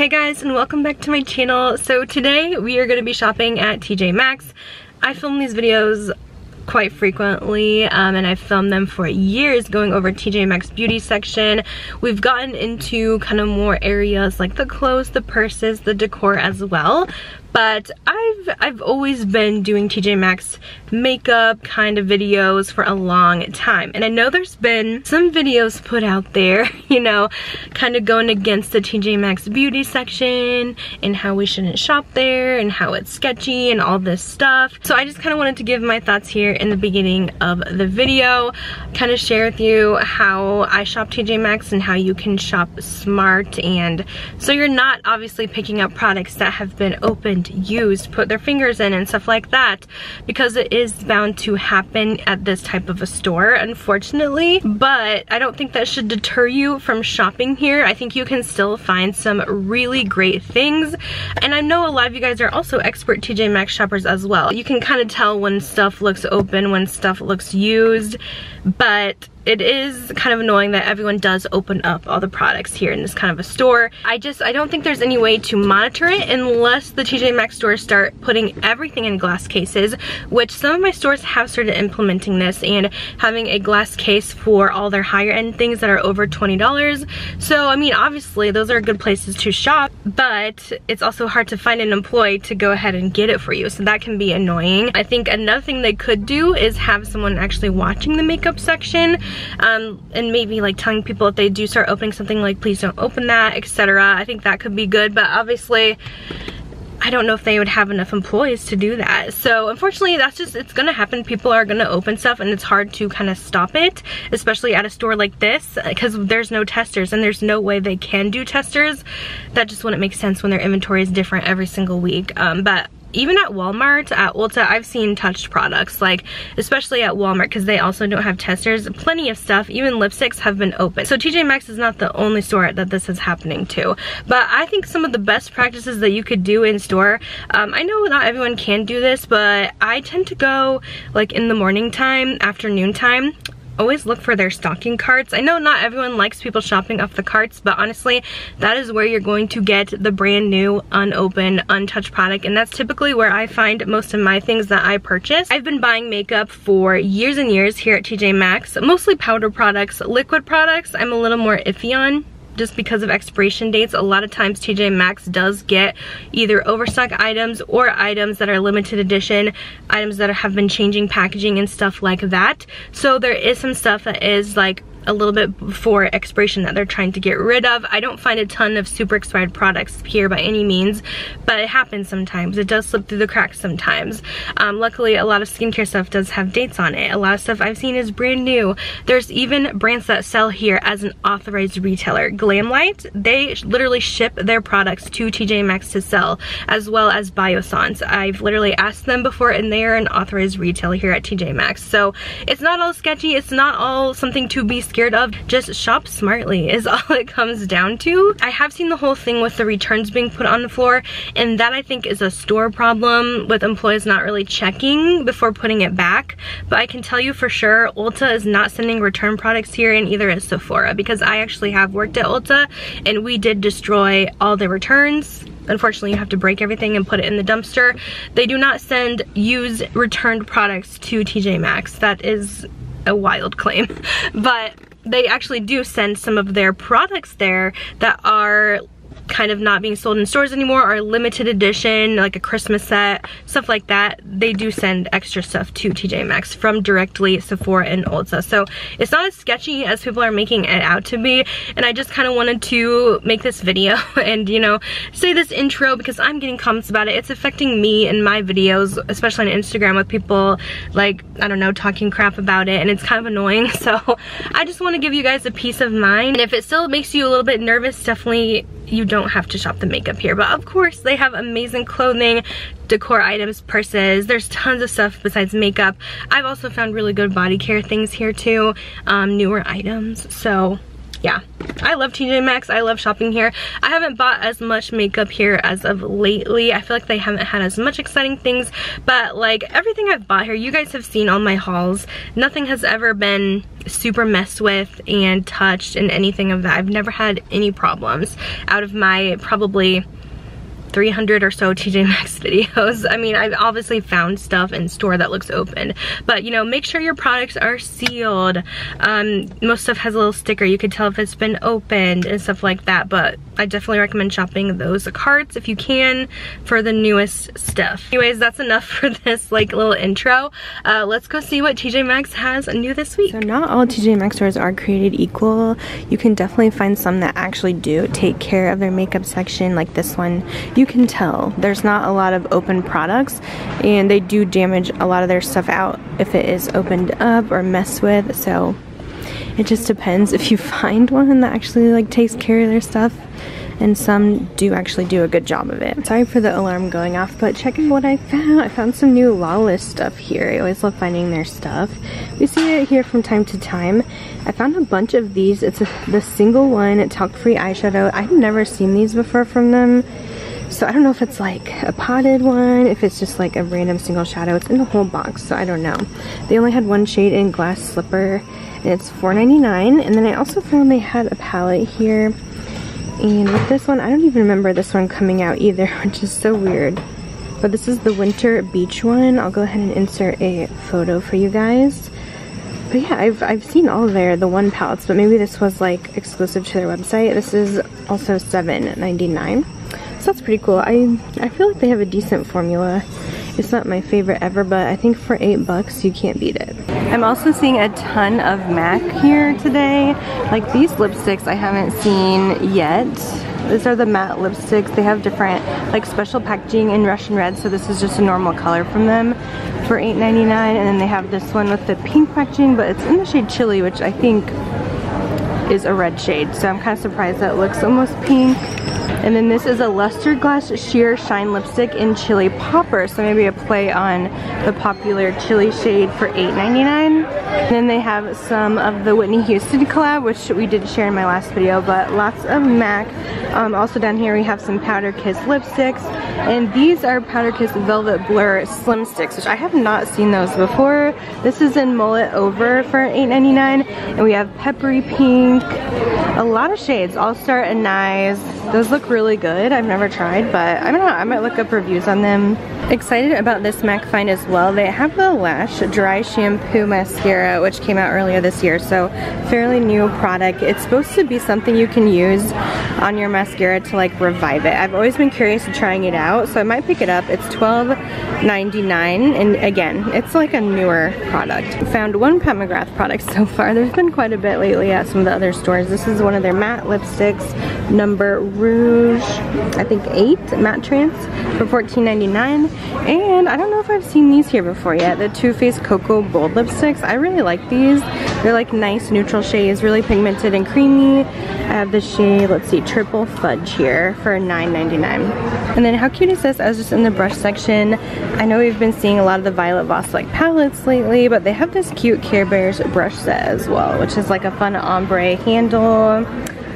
Hey guys, and welcome back to my channel. So today we are going to be shopping at TJ Maxx. I film these videos quite frequently and I've filmed them for years going over TJ Maxx beauty section. We've gotten into kind of more areas like the clothes, the purses, the decor as well. But I've always been doing TJ Maxx makeup kind of videos for a long time. And I know there's been some videos put out there, you know, kind of going against the TJ Maxx beauty section and how we shouldn't shop there and how it's sketchy and all this stuff. So I just kind of wanted to give my thoughts here in the beginning of the video, kind of share with you how I shop TJ Maxx and how you can shop smart, and so you're not obviously picking up products that have been opened, used, put their fingers in and stuff like that, because it is bound to happen at this type of a store, unfortunately. But I don't think that should deter you from shopping here. I think you can still find some really great things, and I know a lot of you guys are also expert TJ Maxx shoppers as well. You can kind of tell when stuff looks open, when stuff looks used, but it is kind of annoying that everyone does open up all the products here in this kind of a store. I don't think there's any way to monitor it unless the TJ Maxx stores start putting everything in glass cases, which some of my stores have started implementing this and having a glass case for all their higher end things that are over $20. So I mean, obviously those are good places to shop, but it's also hard to find an employee to go ahead and get it for you, so that can be annoying. I think another thing they could do is have someone actually watching the makeup section, and maybe like telling people if they do start opening something, like, please don't open that, etc. I think that could be good, but obviously I don't know if they would have enough employees to do that. So unfortunately, that's just, it's gonna happen. People are gonna open stuff and it's hard to kind of stop it, especially at a store like this, because there's no testers and there's no way they can do testers. That just wouldn't make sense when their inventory is different every single week. But even at Walmart, at Ulta, I've seen touched products, like especially at Walmart, because they also don't have testers. Plenty of stuff, even lipsticks, have been open. So TJ Maxx is not the only store that this is happening to. But I think some of the best practices that you could do in store, I know not everyone can do this, but I tend to go like in the morning time, afternoon time. Always look for their stocking carts. I know not everyone likes people shopping off the carts, but honestly, that is where you're going to get the brand new, unopened, untouched product, and that's typically where I find most of my things that I purchase. I've been buying makeup for years and years here at TJ Maxx, mostly powder products. Liquid products I'm a little more iffy on, just because of expiration dates. A lot of times TJ Maxx does get either overstock items or items that are limited edition, items that have been changing packaging and stuff like that. So there is some stuff that is like a little bit before expiration that they're trying to get rid of. I don't find a ton of super expired products here by any means, but it happens sometimes. It does slip through the cracks sometimes. Luckily, a lot of skincare stuff does have dates on it. A lot of stuff I've seen is brand new. There's even brands that sell here as an authorized retailer. Glamlite, they literally ship their products to TJ Maxx to sell, as well as Biossance. I've literally asked them before, and they are an authorized retailer here at TJ Maxx. So it's not all sketchy. It's not all something to be scared of. Just shop smartly is all it comes down to. I have seen the whole thing with the returns being put on the floor, and that I think is a store problem with employees not really checking before putting it back. But I can tell you for sure, Ulta is not sending return products here, and either is Sephora, because I actually have worked at Ulta and we did destroy all the returns. Unfortunately, you have to break everything and put it in the dumpster. They do not send used returned products to TJ Maxx. That is a wild claim, but they actually do send some of their products there that are kind of not being sold in stores anymore, or limited edition, like a Christmas set, stuff like that. They do send extra stuff to TJ Maxx from directly Sephora and Ulta. So it's not as sketchy as people are making it out to be, and I just kind of wanted to make this video and, you know, say this intro because I'm getting comments about it. It's affecting me and my videos, especially on Instagram, with people, like, I don't know, talking crap about it, and it's kind of annoying. So I just want to give you guys a peace of mind, and if it still makes you a little bit nervous, definitely you don't have to shop the makeup here. But of course, they have amazing clothing, decor items, purses. There's tons of stuff besides makeup. I've also found really good body care things here too, newer items. So yeah, I love TJ Maxx. I love shopping here. I haven't bought as much makeup here as of lately. I feel like they haven't had as much exciting things, but like everything I've bought here, you guys have seen all my hauls. Nothing has ever been super messed with and touched and anything of that. I've never had any problems out of my probably 300 or so TJ Maxx videos. I mean, I've obviously found stuff in store that looks open, but you know, make sure your products are sealed. Most stuff has a little sticker. You can tell if it's been opened and stuff like that, but I definitely recommend shopping those carts if you can for the newest stuff. Anyways, that's enough for this like little intro. Let's go see what TJ Maxx has new this week. So not all TJ Maxx stores are created equal. You can definitely find some that actually do take care of their makeup section, like this one. You can tell there's not a lot of open products, and they do damage a lot of their stuff out if it is opened up or messed with, so it just depends if you find one that actually like takes care of their stuff, and some do actually do a good job of it. Sorry for the alarm going off, but check out what I found. I found some new Lawless stuff here. I always love finding their stuff. We see it here from time to time. I found a bunch of these. It's the single one talc-free eyeshadow. I've never seen these before from them. So I don't know if it's like a potted one, if it's just like a random single shadow. It's in the whole box, so I don't know. They only had one shade in Glass Slipper, and it's $4.99. And then I also found they had a palette here. And with this one, I don't even remember this one coming out either, which is so weird. But this is the Winter Beach one. I'll go ahead and insert a photo for you guys. But yeah, I've seen all their the one palettes, but maybe this was like exclusive to their website. This is also $7.99. So that's pretty cool. I feel like they have a decent formula. It's not my favorite ever, but I think for $8 you can't beat it. I'm also seeing a ton of MAC here today. Like these lipsticks I haven't seen yet. These are the matte lipsticks. They have different like special packaging in Russian red, so this is just a normal color from them for $8.99. And then they have this one with the pink packaging, but it's in the shade Chili, which I think is a red shade. So I'm kind of surprised that it looks almost pink. And then this is a Luster Glass Sheer Shine Lipstick in Chili Popper. So maybe a play on the popular Chili shade for $8.99. And then they have some of the Whitney Houston collab, which we did share in my last video, but lots of MAC. Also down here we have some Powder Kiss lipsticks. And these are Powder Kiss Velvet Blur Slim Sticks, which I have not seen those before. This is in Mullet Over for $8.99. And we have Peppery Pink. A lot of shades. All Star and Nice. Those look really good. I've never tried, but I don't know, I might look up reviews on them. Excited about this MAC find as well. They have the Lash Dry Shampoo Mascara, which came out earlier this year, so fairly new product. It's supposed to be something you can use on your mascara to like revive it. I've always been curious to trying it out, so I might pick it up. It's $12.99, and again, it's like a newer product. Found one Pat McGrath product so far. There's been quite a bit lately at some of the other stores. This is one of their matte lipsticks, number Rouge, I think 8 matte trance for $14.99. and I don't know if I've seen these here before yet. The Too Faced Cocoa Bold lipsticks, I really like these. They're like nice neutral shades, really pigmented and creamy. I have the shade, let's see, Triple Fudge here for $9.99. And then how cute is this? I was just in the brush section. I know we've been seeing a lot of the Violet Voss like palettes lately, but they have this cute Care Bears brush set as well, which is like a fun ombre handle.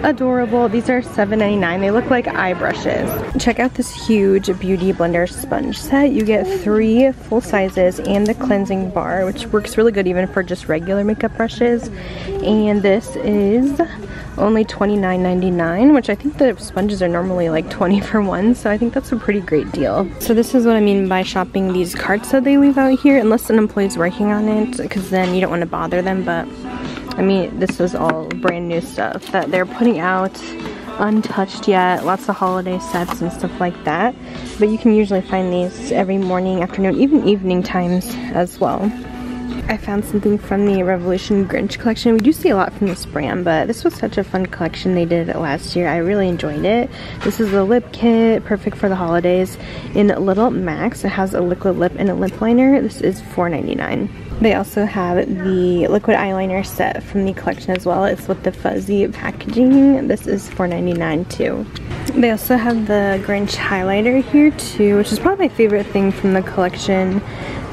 Adorable. These are $7.99. They look like eye brushes. Check out this huge Beauty Blender sponge set. You get 3 full sizes and the cleansing bar, which works really good even for just regular makeup brushes. And this is only $29.99, which I think the sponges are normally like 20 for 1, so I think that's a pretty great deal. So this is what I mean by shopping these carts that they leave out here, unless an employee's working on it, because then you don't want to bother them, but I mean, this is all brand new stuff that they're putting out, untouched yet, lots of holiday sets and stuff like that. But you can usually find these every morning, afternoon, even evening times as well. I found something from the Revolution Grinch collection. We do see a lot from this brand, but this was such a fun collection they did last year. I really enjoyed it. This is the lip kit, perfect for the holidays, in Little Max. It has a liquid lip and a lip liner. This is $4.99. They also have the liquid eyeliner set from the collection as well. It's with the fuzzy packaging. This is $4.99 too. They also have the Grinch highlighter here too, which is probably my favorite thing from the collection.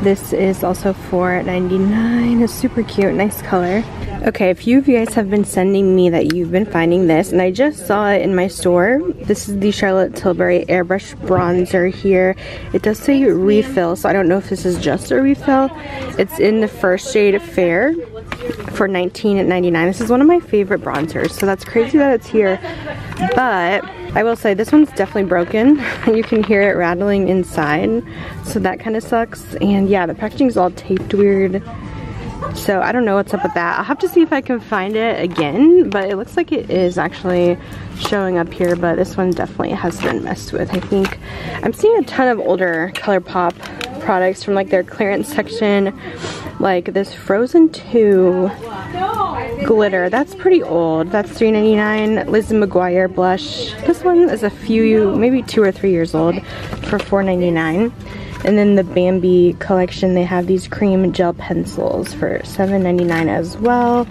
This is also $4.99. It's super cute, nice color. Okay, a few of you guys have been sending me that you've been finding this, and I just saw it in my store. This is the Charlotte Tilbury Airbrush Bronzer here. It does say refill, so I don't know if this is just a refill. It's in the first shade Fair for $19.99. This is one of my favorite bronzers, so that's crazy that it's here. But I will say this one's definitely broken. You can hear it rattling inside, so that kind of sucks. And yeah, the packaging's all taped weird. So I don't know what's up with that. I'll have to see if I can find it again, but it looks like it is actually showing up here, but this one definitely has been messed with, I think. I'm seeing a ton of older ColourPop products from like their clearance section, like this Frozen 2 glitter. That's pretty old. That's $3.99. Lizzie McGuire blush. This one is a few, maybe 2 or 3 years old for $4.99. And then the Bambi collection, they have these cream gel pencils for $7.99 as well.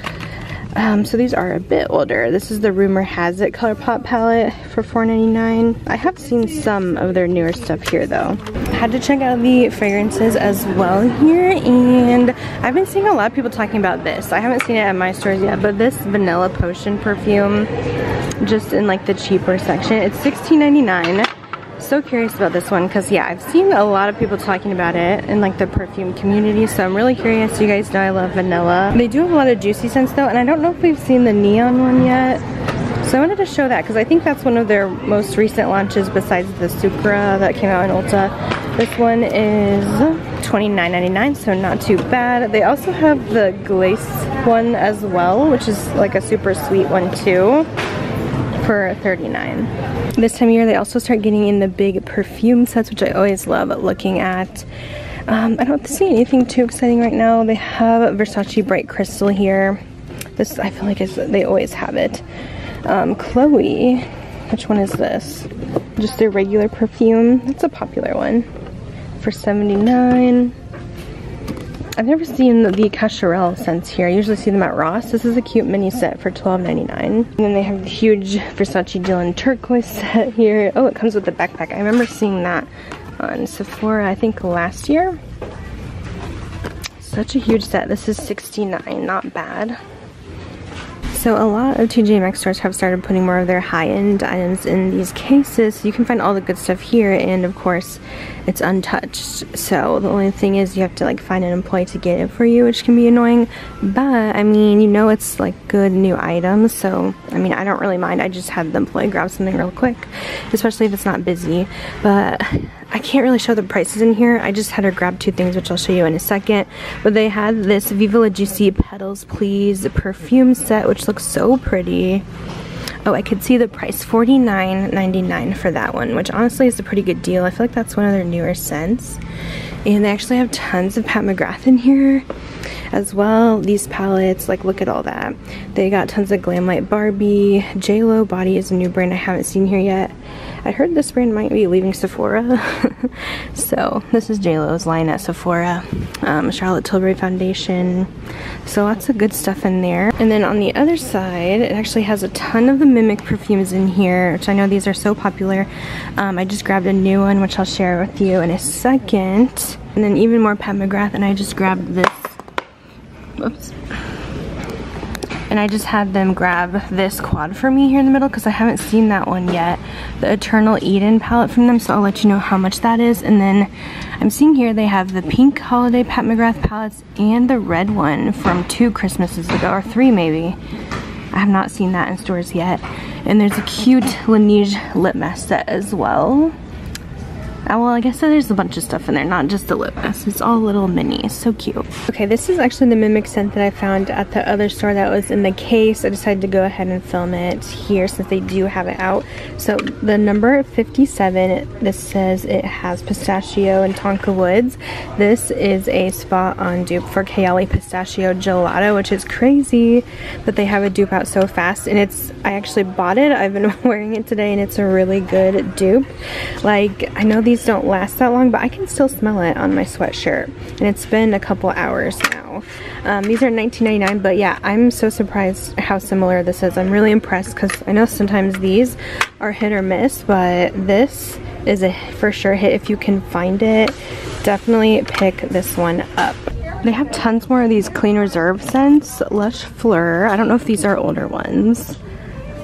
So these are a bit older. This is the Rumor Has It ColourPop palette for $4.99. I have seen some of their newer stuff here though. I had to check out the fragrances as well here, and I've been seeing a lot of people talking about this. I haven't seen it at my stores yet, but this Vanilla Potion perfume, just in like the cheaper section, it's $16.99. So curious about this one because yeah, I've seen a lot of people talking about it in like the perfume community, so I'm really curious. You guys know I love vanilla. They do have a lot of juicy scents though, and I don't know if we've seen the neon one yet, so I wanted to show that because I think that's one of their most recent launches besides the Supra that came out in Ulta. This one is $29.99, so not too bad. They also have the Glace one as well, which is like a super sweet one too, for $39. This time of year they also start getting in the big perfume sets, which I always love looking at. I don't see anything too exciting right now. They have Versace Bright Crystal here. This I feel like is, they always have it. Chloe, which one is this? Just their regular perfume. That's a popular one for $79. I've never seen the Cacharel scents here. I usually see them at Ross. This is a cute mini set for $12.99. And then they have the huge Versace Dylan turquoise set here. Oh, it comes with the backpack. I remember seeing that on Sephora, I think last year. Such a huge set. This is $69, not bad. So a lot of TJ Maxx stores have started putting more of their high-end items in these cases. So you can find all the good stuff here, and of course it's untouched. So the only thing is you have to like find an employee to get it for you, which can be annoying. But I mean, you know, it's like good new items. So I mean, I don't really mind. I just had the employee grab something real quick, especially if it's not busy. But I can't really show the prices in here. I just had her grab two things, which I'll show you in a second. But they had this Viva La Juicy Petals Please perfume set, which looks so pretty. Oh, I could see the price, $49.99 for that one, which honestly is a pretty good deal. I feel like that's one of their newer scents. And they actually have tons of Pat McGrath in here as well. These palettes, like look at all that. They got tons of Glamlite Barbie. JLo Body is a new brand I haven't seen here yet. I heard this brand might be leaving Sephora. So this is JLo's line at Sephora. Charlotte Tilbury foundation. So lots of good stuff in there. And then on the other side, it actually has a ton of the Mimic perfumes in here, which I know these are so popular. I just grabbed a new one, which I'll share with you in a second. And then even more Pat McGrath, and I just grabbed this. Oops. And I just had them grab this quad for me here in the middle because I haven't seen that one yet. The Eternal Eden palette from them, so I'll let you know how much that is. And then I'm seeing here they have the pink holiday Pat McGrath palettes and the red one from 2 Christmases ago, or 3 maybe. I have not seen that in stores yet. And there's a cute Laneige lip mask set as well. Well, like I said, there's a bunch of stuff in there, not just the lip mask. It's all little mini, so cute. Okay, this is actually the Mimic scent that I found at the other store that was in the case. I decided to go ahead and film it here since they do have it out. So the number 57, this says it has pistachio and tonka woods. This is a spot on dupe for Kayali Pistachio Gelato, which is crazy that they have a dupe out so fast. And it's, I actually bought it. I've been wearing it today, and it's a really good dupe. Like, I know these don't last that long, but I can still smell it on my sweatshirt, and it's been a couple hours now. These are $19.99, but yeah, I'm so surprised how similar this is. I'm really impressed because I know sometimes these are hit or miss, but this is a for sure hit if you can find it. Definitely pick this one up. They have tons more of these Clean Reserve scents. Lush Fleur. I don't know if these are older ones,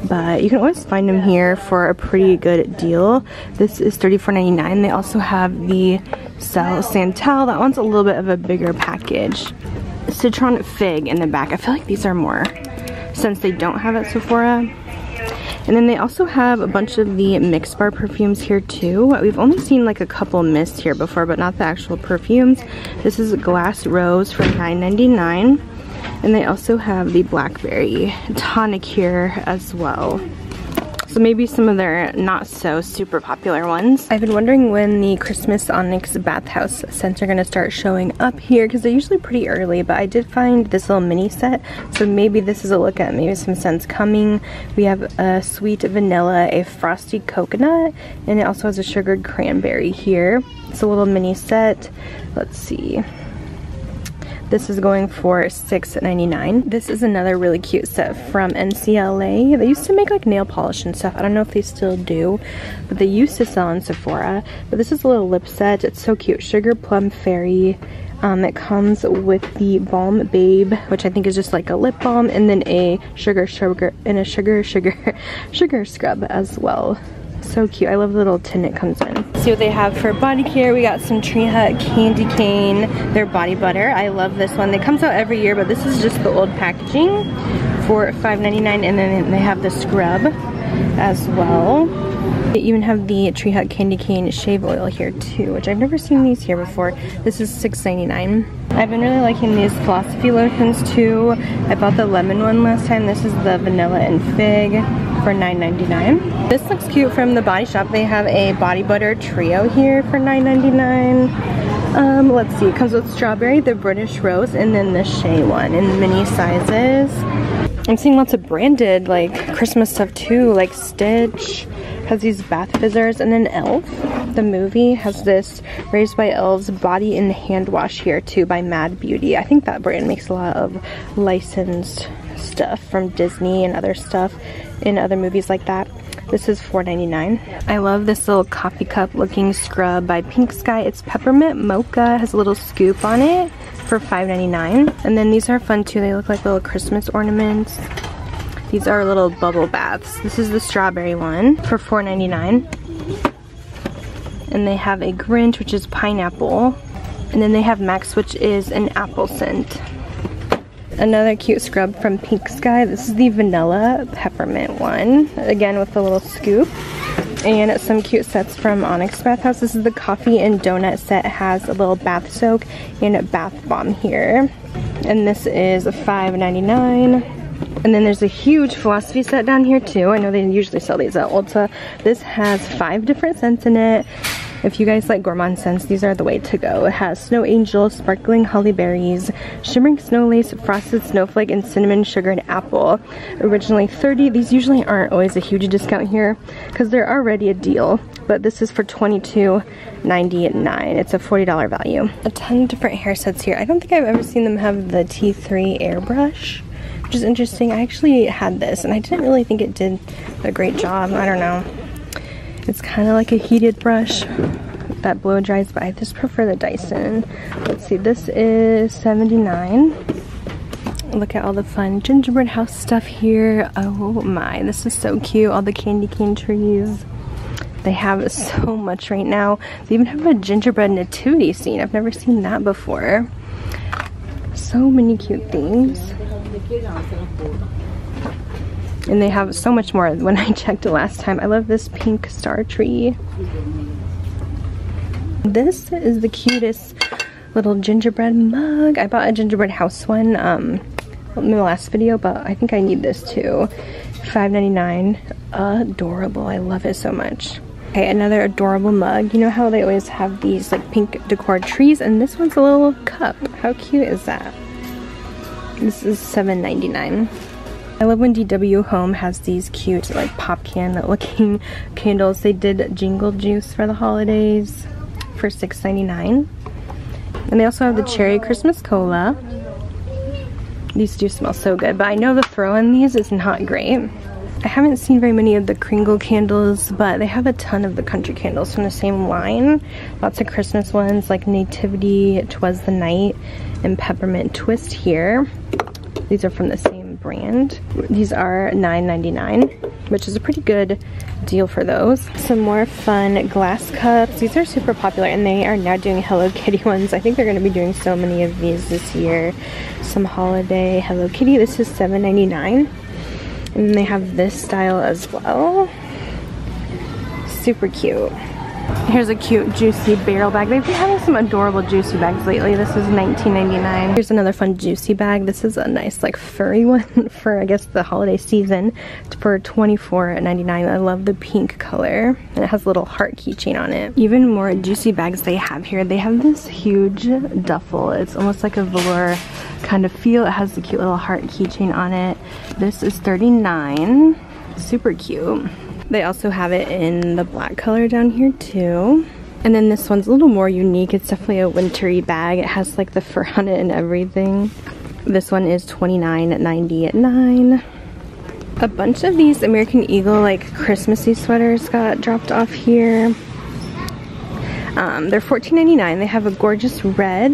but you can always find them here for a pretty good deal. This is $34.99. They also have the Cell Santal. That one's a little bit of a bigger package. Citron Fig in the back. I feel like these are more since they don't have at Sephora. And then they also have a bunch of the Mix Bar perfumes here too. We've only seen like a couple missed here before, but not the actual perfumes. This is Glass Rose for $9.99. And they also have the Blackberry Tonic here as well. So maybe some of their not so super popular ones. I've been wondering when the Christmas Onyx Bathhouse scents are going to start showing up here, because they're usually pretty early, but I did find this little mini set, so maybe this is a look at maybe some scents coming. We have a sweet vanilla, a frosty coconut, and it also has a sugared cranberry here. It's a little mini set. Let's see. This is going for $6.99. This is another really cute set from NCLA. They used to make like nail polish and stuff. I don't know if they still do, but they used to sell in Sephora. But this is a little lip set. It's so cute. Sugar Plum Fairy. It comes with the Balm Babe, which I think is just like a lip balm, and then a sugar scrub as well. So cute. I love the little tin it comes in. See what they have for body care. We got some Tree Hut Candy Cane, their body butter. I love this one. It comes out every year, but this is just the old packaging for $5.99, and then they have the scrub as well. They even have the Tree Hut Candy Cane Shave Oil here too, which I've never seen these here before. This is $6.99. I've been really liking these Philosophy lotions too. I bought the lemon one last time. This is the vanilla and fig for $9.99. This looks cute from the Body Shop. They have a body butter trio here for $9.99. Let's see, it comes with strawberry, the British Rose, and then the Shea one in mini sizes. I'm seeing lots of branded like Christmas stuff too, like Stitch has these bath fizzers, and then Elf, the movie, has this Raised by Elves body and hand wash here too by Mad Beauty. I think that brand makes a lot of licensed stuff from Disney and other stuff in other movies like that. This is $4.99. I love this little coffee cup looking scrub by Pink Sky. It's peppermint mocha, has a little scoop on it for $5.99. And then these are fun too. They look like little Christmas ornaments. These are little bubble baths. This is the strawberry one for $4.99. And they have a Grinch, which is pineapple. And then they have Max, which is an apple scent. Another cute scrub from Pink Sky. This is the vanilla peppermint one, again with a little scoop. And some cute sets from Onyx Bathhouse. This is the coffee and donut set. It has a little bath soak and a bath bomb here. And this is $5.99. And then there's a huge Philosophy set down here too. I know they usually sell these at Ulta. This has 5 different scents in it. If you guys like gourmand scents, these are the way to go. It has Snow Angel, Sparkling Holly Berries, Shimmering Snow Lace, Frosted Snowflake, and Cinnamon Sugared Apple. Originally $30. These usually aren't always a huge discount here because they're already a deal, but this is for $22.99. It's a $40 value. A ton of different hair sets here. I don't think I've ever seen them have the T3 airbrush, which is interesting. I actually had this, and I didn't really think it did a great job. I don't know. It's kind of like a heated brush that blow dries, but I just prefer the Dyson. Let's see, this is $79. Look at all the fun gingerbread house stuff here. Oh my, this is so cute. All the candy cane trees. They have so much right now. They even have a gingerbread nativity scene. I've never seen that before. So many cute things. And they have so much more when I checked last time. I love this pink star tree. This is the cutest little gingerbread mug. I bought a gingerbread house one in the last video, but I think I need this too. $5.99. Adorable. I love it so much. Okay, another adorable mug. You know how they always have these like pink decor trees, and this one's a little cup. How cute is that? This is $7.99. I love when DW Home has these cute like pop can looking candles. They did Jingle Juice for the holidays for $6.99. And they also have the Cherry Christmas Cola. These do smell so good, but I know the throw in these is not great. I haven't seen very many of the Kringle candles, but they have a ton of the country candles from the same line. Lots of Christmas ones like Nativity, 'Twas the Night, and Peppermint Twist here. These are from the same brand. These are $9.99, which is a pretty good deal for those. Some more fun glass cups. These are super popular, and they are now doing Hello Kitty ones. I think they're going to be doing so many of these this year. Some holiday Hello Kitty. This is $7.99. And they have this style as well. Super cute. Here's a cute Juicy barrel bag. They've been having some adorable Juicy bags lately. This is $19.99. Here's another fun Juicy bag. This is a nice like furry one for I guess the holiday season. It's for $24.99. I love the pink color. And it has a little heart keychain on it. Even more Juicy bags they have here. They have this huge duffel. It's almost like a velour kind of feel. It has the cute little heart keychain on it. This is $39. Super cute. They also have it in the black color down here too. And then this one's a little more unique. It's definitely a wintry bag. It has like the fur on it and everything. This one is $29.99. A bunch of these American Eagle like Christmassy sweaters got dropped off here. They're $14.99. They have a gorgeous red,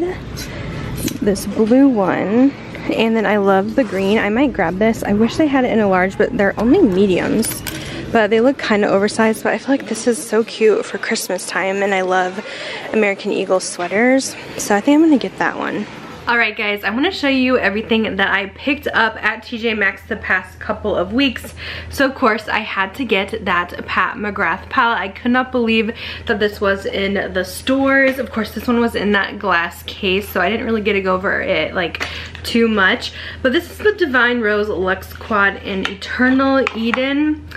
this blue one, and then I love the green. I might grab this. I wish they had it in a large, but they're only mediums, but they look kind of oversized. But I feel like this is so cute for Christmas time, and I love American Eagle sweaters, so I think I'm gonna get that one. Alright guys, I want to show you everything that I picked up at TJ Maxx the past couple of weeks. So of course I had to get that Pat McGrath palette. I could not believe that this was in the stores. Of course this one was in that glass case, so I didn't really get to go over it like too much. But this is the Divine Rose Luxe Quad in Eternal Eden.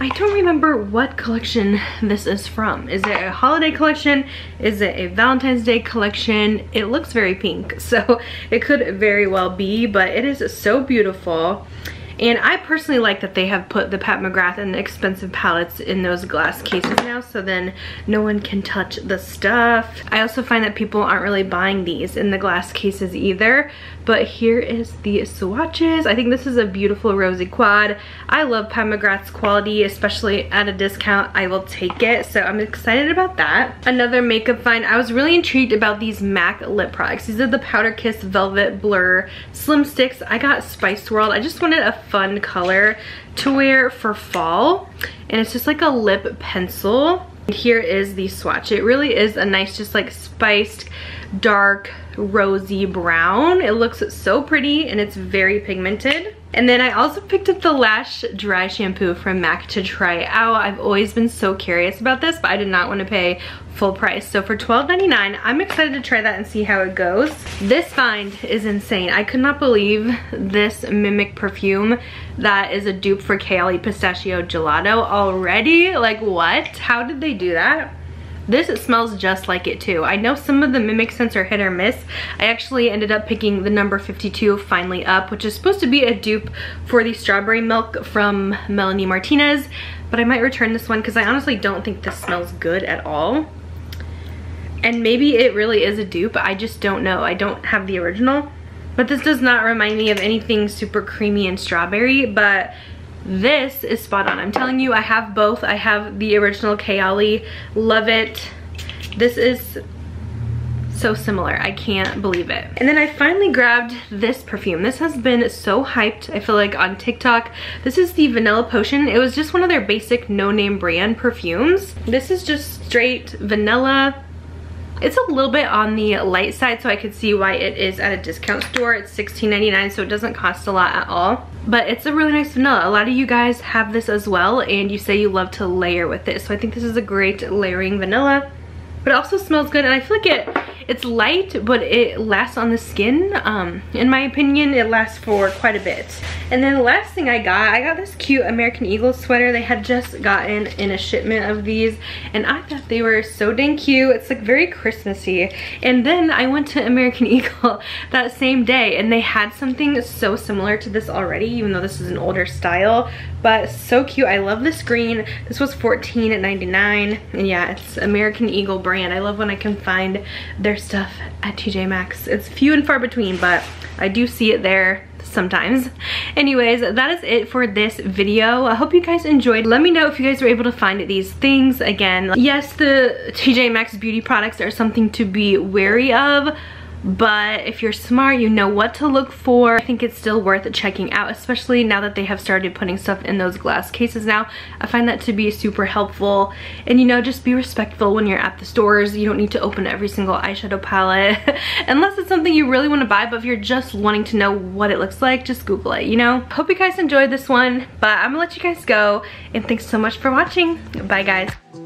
I don't remember what collection this is from. Is it a holiday collection? Is it a Valentine's Day collection? It looks very pink, so it could very well be, but it is so beautiful. And I personally like that they have put the Pat McGrath and the expensive palettes in those glass cases now, so then no one can touch the stuff. I also find that people aren't really buying these in the glass cases either. But here is the swatches. I think this is a beautiful rosy quad. I love Pat McGrath's quality, especially at a discount. I will take it, so I'm excited about that. Another makeup find. I was really intrigued about these MAC lip products. These are the Powder Kiss Velvet Blur Slim Sticks. I got Spice World. I just wanted a fun color to wear for fall, and it's just like a lip pencil. And here is the swatch. It really is a nice just like spiced dark rosy brown. It looks so pretty, and it's very pigmented. And then I also picked up the Lash Dry Shampoo from MAC to try out. I've always been so curious about this, but I did not want to pay full price. So for $12.99, I'm excited to try that and see how it goes. This find is insane. I could not believe this Mimic perfume that is a dupe for Kayali Pistachio Gelato already. Like what? How did they do that? This smells just like it too. I know some of the Mimic scents are hit or miss. I actually ended up picking the number 52 Finally Up, which is supposed to be a dupe for the Strawberry Milk from Melanie Martinez, but I might return this one because I honestly don't think this smells good at all. And maybe it really is a dupe, I just don't know. I don't have the original. But this does not remind me of anything super creamy and strawberry, but this is spot on. I'm telling you, I have both. I have the original Kayali, love it. This is so similar, I can't believe it. And then I finally grabbed this perfume. This has been so hyped, I feel like, on TikTok. This is the Vanilla Potion. It was just one of their basic no-name brand perfumes. This is just straight vanilla. It's a little bit on the light side, so I could see why it is at a discount store. It's $16.99, so it doesn't cost a lot at all. But it's a really nice vanilla. A lot of you guys have this as well, and you say you love to layer with it. So I think this is a great layering vanilla. But it also smells good, and I feel like it's light, but it lasts on the skin. In my opinion, it lasts for quite a bit. And then the last thing I got this cute American Eagle sweater. They had just gotten in a shipment of these, and I thought they were so dang cute. It's like very Christmassy. And then I went to American Eagle that same day, and they had something so similar to this already, even though this is an older style, but so cute. I love this green. This was $14.99, and yeah, it's American Eagle brand. I love when I can find their stuff at TJ Maxx. It's few and far between, but I do see it there, sometimes. Anyways, that is it for this video. I hope you guys enjoyed. Let me know if you guys were able to find these things. Again, yes, the TJ Maxx beauty products are something to be wary of, but if you're smart, you know what to look for. I think it's still worth checking out, especially now that they have started putting stuff in those glass cases now. I find that to be super helpful. And you know, just be respectful when you're at the stores. You don't need to open every single eyeshadow palette unless it's something you really want to buy. But if you're just wanting to know what it looks like, just Google it, you know? Hope you guys enjoyed this one, but I'm gonna let you guys go. And thanks so much for watching. Bye, guys.